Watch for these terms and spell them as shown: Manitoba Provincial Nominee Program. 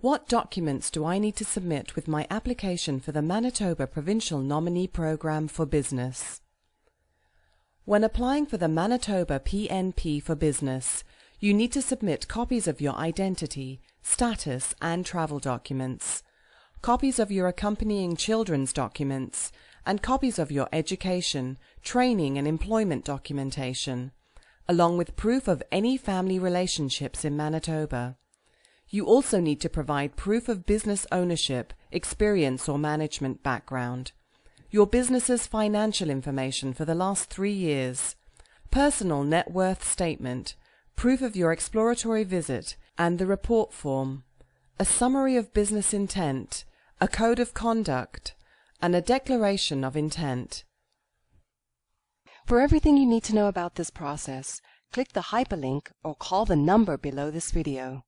What documents do I need to submit with my application for the Manitoba Provincial Nominee Program for Business? When applying for the Manitoba PNP for Business, you need to submit copies of your identity, status and travel documents, copies of your accompanying children's documents, and copies of your education, training and employment documentation, along with proof of any family relationships in Manitoba. You also need to provide proof of business ownership, experience or management background, your business's financial information for the last 3 years, personal net worth statement, proof of your exploratory visit and the report form, a summary of business intent, a code of conduct, and a declaration of intent. For everything you need to know about this process, click the hyperlink or call the number below this video.